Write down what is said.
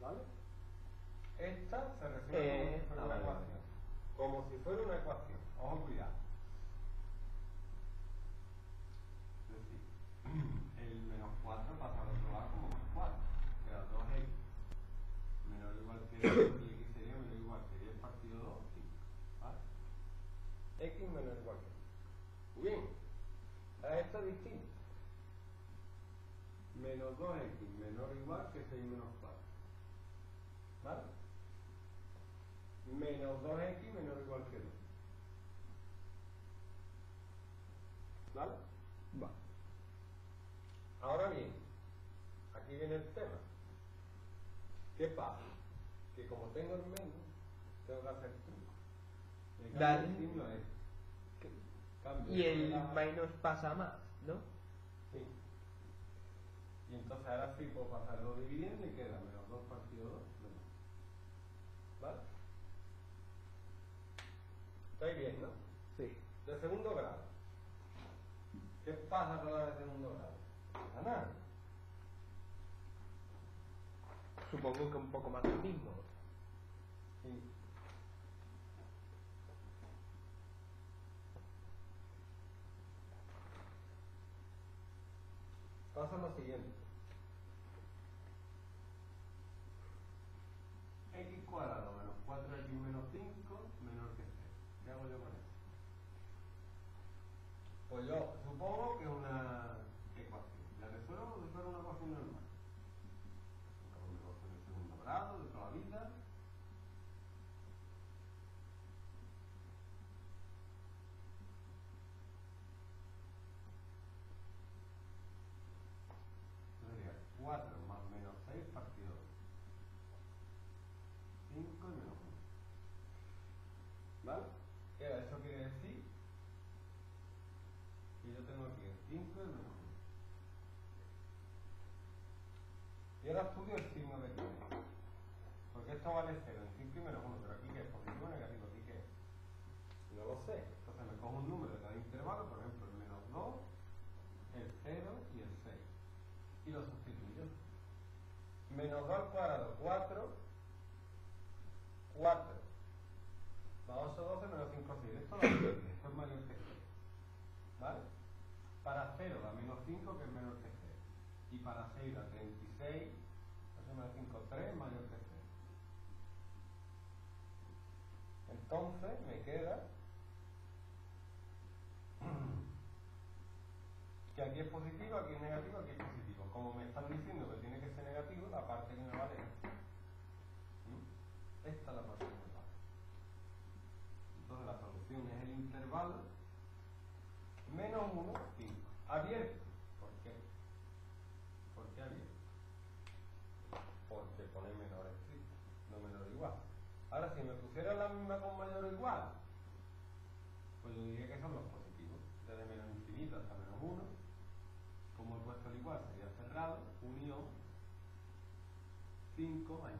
¿Vale? Esta se resuelve como una ecuación. Como si fuera una ecuación. Ojo, cuidado. Es decir, el menos 4 pasa al otro lado como más 4. Queda 2x. Menos o igual que el x sería menos o igual que 10 partido 2. ¿Vale? X menos o igual que. Muy bien. A esta distinta. Menos 2x menor o igual que 6 menos 4. ¿Vale? Menos 2x menor o igual que 2. ¿Vale? Vale. Ahora bien, aquí viene el tema. ¿Qué pasa? Que como tengo el menos, tengo que hacer truco. Dale. El signo es. Cambio. Y el menos pasa más, ¿no? Sí. Y entonces ahora sí puedo pasar 2 dividiendo y queda menos 2 partido 2 menos. ¿Vale? ¿Estáis bien, no? Sí. De segundo grado. ¿Qué pasa con la de segundo grado? A nada. Supongo que un poco más del mismo. Sí. Pasa lo siguiente. X cuadrado menos 4x menos 5 menor que 0. ¿Qué hago yo con eso? Pues yo supongo que es una ecuación. La resuelvo como si fuera una ecuación normal. Una ecuación de segundo grado, de toda la vida. Y ahora estudio el signo de que tiene. Porque esto vale 0, en 5 y menos 1, pero aquí que es positivo o negativo, aquí que es. No lo sé. Entonces me cojo un número de cada intervalo, por ejemplo el menos 2, el 0 y el 6. Y lo sustituyo. Menos 2 al cuadrado, 4. 4. Más 8, 12, menos 5, 6. Esto no es mayor, esto es mayor que 0. ¿Vale? Para 0 da menos 5, que es menor que 0. Y para 6 da 36, 8 menos 5, 3, mayor que 0. Entonces me queda que aquí es positivo, aquí es negativo, aquí es positivo. Como me están diciendo que tiene que ser negativo, la parte que me vale es esta. Esta es la parte que me vale. Entonces la solución es el intervalo menos 1, 5. Abierto. Porque pone menor estricto, no menor o igual. Ahora, si me pusiera la misma con mayor o igual, pues yo diría que son los positivos, desde menos infinito hasta menos 1. Como he puesto el igual, sería cerrado, unión 5 menos